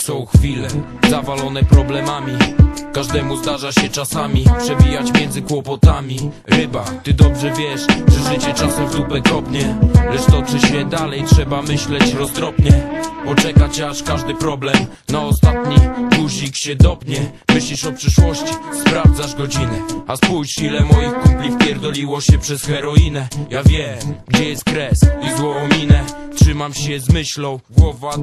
Są chwile zawalone problemami, każdemu zdarza się czasami przewijać między kłopotami. Ryba, ty dobrze wiesz, że życie czasem w dupę kopnie, lecz toczy się dalej, trzeba myśleć roztropnie. Poczekać aż każdy problem na ostatni guzik się dopnie. Myślisz o przyszłości, sprawdzasz godzinę, a spójrz ile moich kumpli wpierdoliło się przez heroinę. Ja wiem, gdzie jest kres i złą minę, trzymam się z myślą, głowa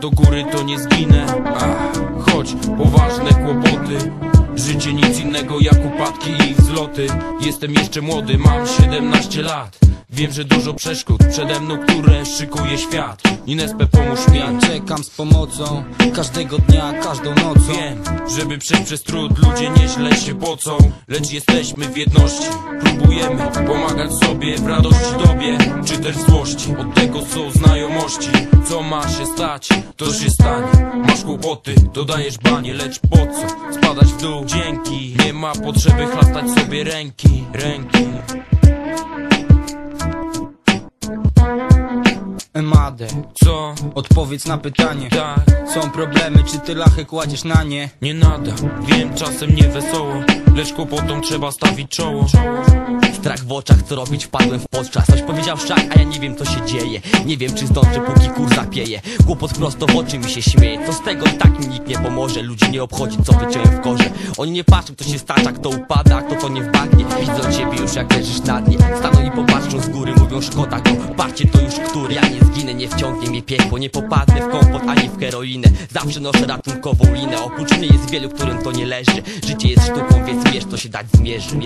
do góry to nie zginę. Ach, choć poważne kłopoty, życie nic innego jak upadki i wzloty. Jestem jeszcze młody, mam 17 lat, wiem, że dużo przeszkód przede mną, które szykuje świat. Inespe, pomóż mi. Ja czekam z pomocą każdego dnia, każdą nocą. Wiem, żeby przejść przez trud ludzie nieźle się pocą, lecz jesteśmy w jedności, próbujemy pomagać sobie w radości, dobie czy też złości. Od tego są znajomości, co ma się stać, to się stanie. Masz kłopoty, dodajesz banie, lecz po co spadać w dół? Dzięki, nie ma potrzeby chlastać sobie ręki. Emade, co? Odpowiedz na pytanie. Tak. Są problemy, czy ty lachę kładziesz na nie? Nie nada, wiem, czasem niewesoło, lecz kłopotom trzeba stawić czoło. Strach w oczach, co robić, wpadłem w podczas. Coś powiedział szak, a ja nie wiem co się dzieje. Nie wiem czy zdążę, póki kur zapieje. Kłopot prosto w oczy mi się śmieje. Co z tego, tak mi nikt nie pomoże. Ludzi nie obchodzi, co wyciąłem w korze. Oni nie patrzą, kto się stacza, kto upada, kto to nie wpadnie. Widzą ciebie już jak leżysz na dnie. Staną i popatrzą z góry, mówią szkoda go. Parcie to już który, ja nie zginę, nie wciągnie mnie piekło. Nie popadnę w kompot, ani w heroinę. Zawsze noszę ratunkową linę. Oprócz mnie jest wielu, którym to nie leży. Życie jest sztuką, więc wiesz, co się dać zmierzy.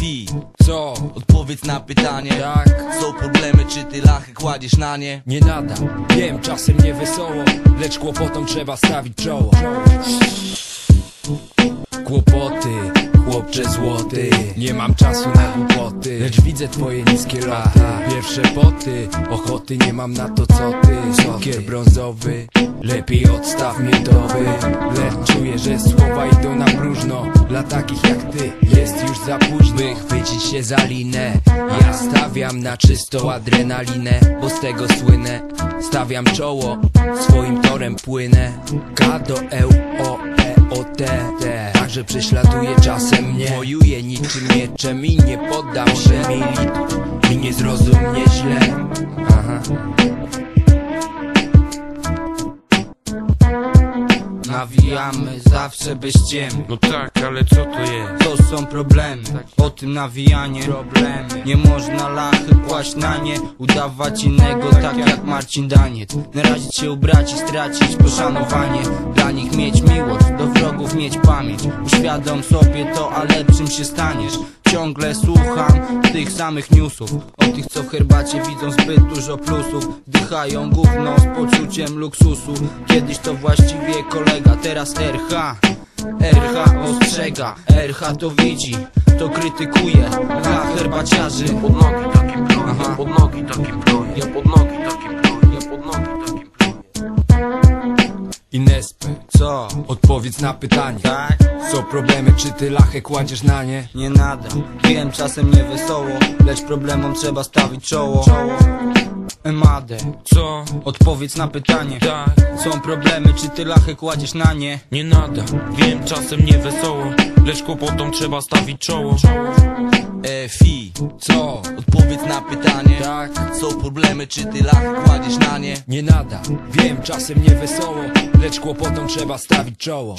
Fi, co? Odpowiedz na pytanie. Tak. Są problemy, czy ty lachy kładziesz na nie? Nie nada, wiem, czasem niewesoło, lecz kłopotom trzeba stawić czoło. Kłopoty, chłopcze złoty, nie mam czasu na głupoty, lecz widzę twoje niskie loty. Pierwsze poty, ochoty nie mam na to co ty. Cukier brązowy, lepiej odstaw miodowy. Lecz czuję, że słowa idą na próżno, dla takich jak ty jest już za późno. By chwycić się za linę, ja stawiam na czystą adrenalinę, bo z tego słynę. Stawiam czoło, swoim torem płynę. K do E, O, E, O, T. Także prześladuje czasem mnie, wojuję niczym mieczem i nie poddam się. Mi lip i nie zrozum mnie źle. Aha. Nawijamy zawsze bez ciemny. No tak, ale co to jest? To są problemy, o tym nawijanie. Problemy. Nie można lachy kłaść na nie, udawać innego tak jak Marcin Daniec. Narazić się ubrać i stracić poszanowanie. Dla nich mieć miłość, do wrogów mieć pamięć. Uświadom sobie to, a lepszym się staniesz. Ciągle słucham tych samych newsów, o tych co w herbacie widzą zbyt dużo plusów. Dychają gówno z poczuciem luksusu. Kiedyś to właściwie kolega, teraz RH. RH ostrzega, RH to widzi, to krytykuje dla herbaciarzy. Inespe, co? Odpowiedz na pytanie. Tak? Są problemy, czy ty lachę kładziesz na nie? Nie nada, wiem czasem niewesoło, lecz problemom trzeba stawić czoło. Emade, co? Odpowiedz na pytanie. Tak. Są problemy, czy ty lachę kładziesz na nie? Nie nada, wiem czasem niewesoło, lecz kłopotom trzeba stawić czoło. Fi, co? Odpowiedz na pytanie. Tak. Są problemy, czy ty lachy kładziesz na nie? Nie nada, wiem czasem niewesoło, lecz kłopotom trzeba stawić czoło.